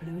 Blue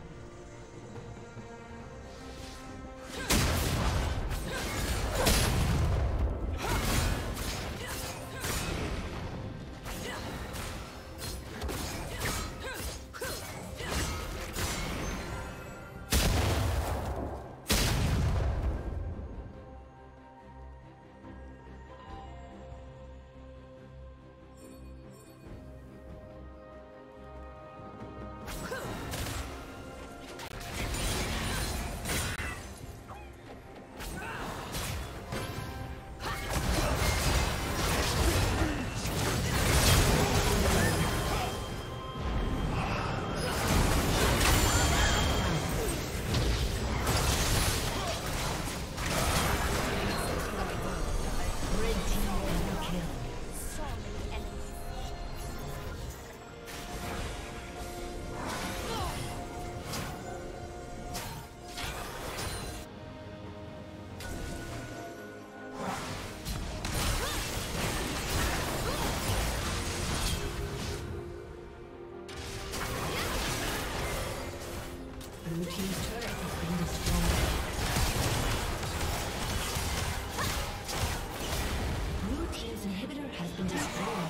Blue team's turret has been destroyed. Blue team's inhibitor has been destroyed.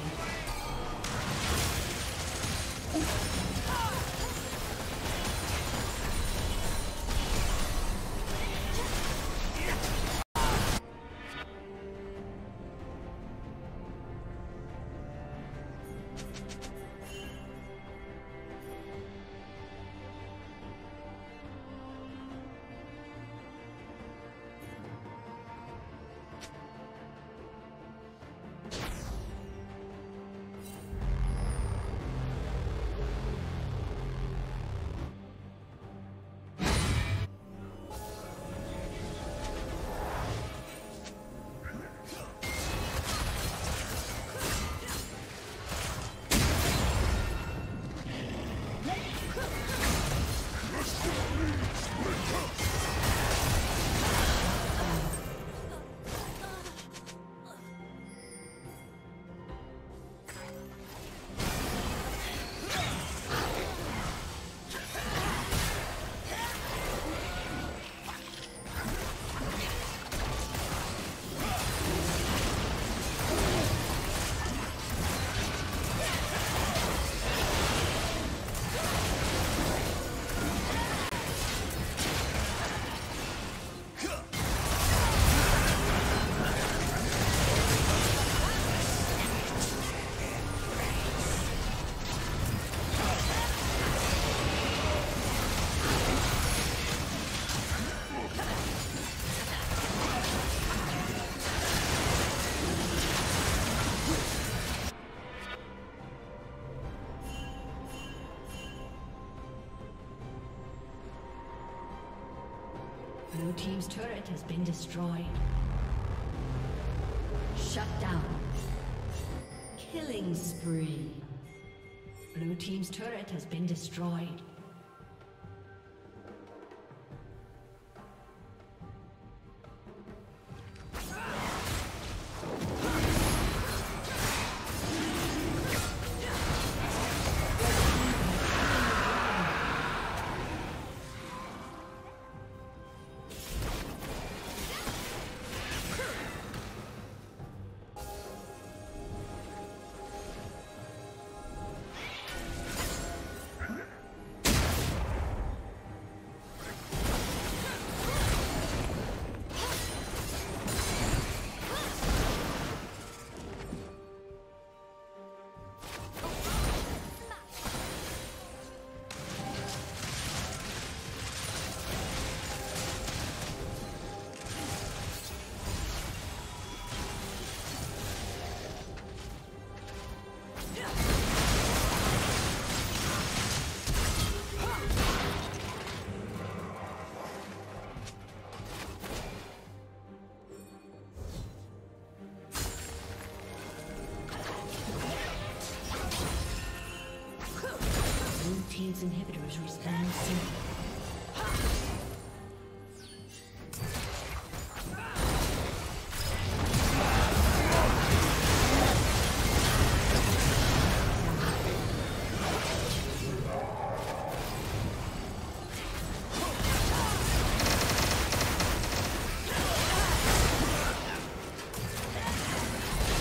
Blue team's turret has been destroyed. Shut down. Killing spree. Blue team's turret has been destroyed.